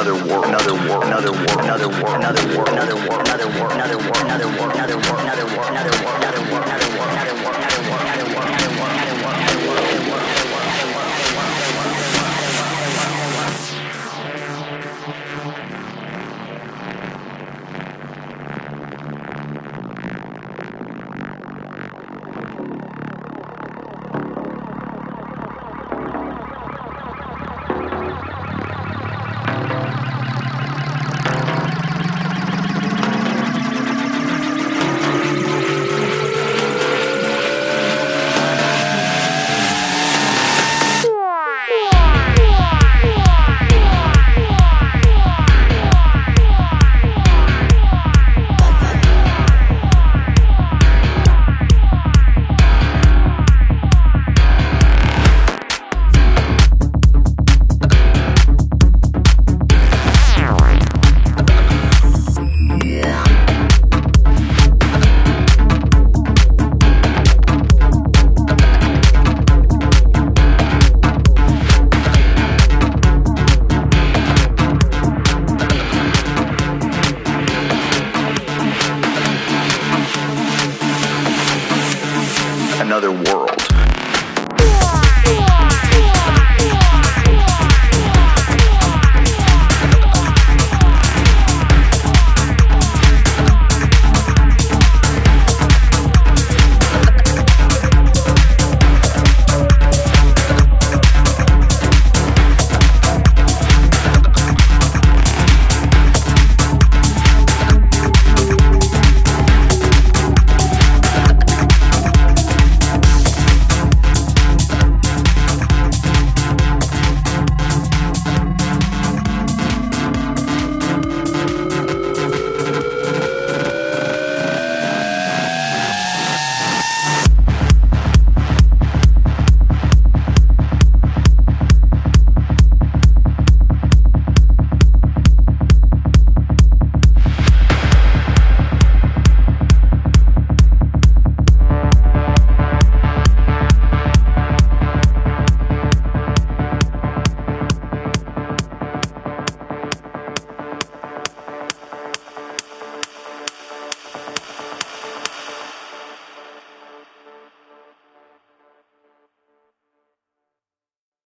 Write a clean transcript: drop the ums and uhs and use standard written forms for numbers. another world, another world, another world, another world, another world, another world, another world, another world, another world, another world, another world, another world, another world, another world, another world.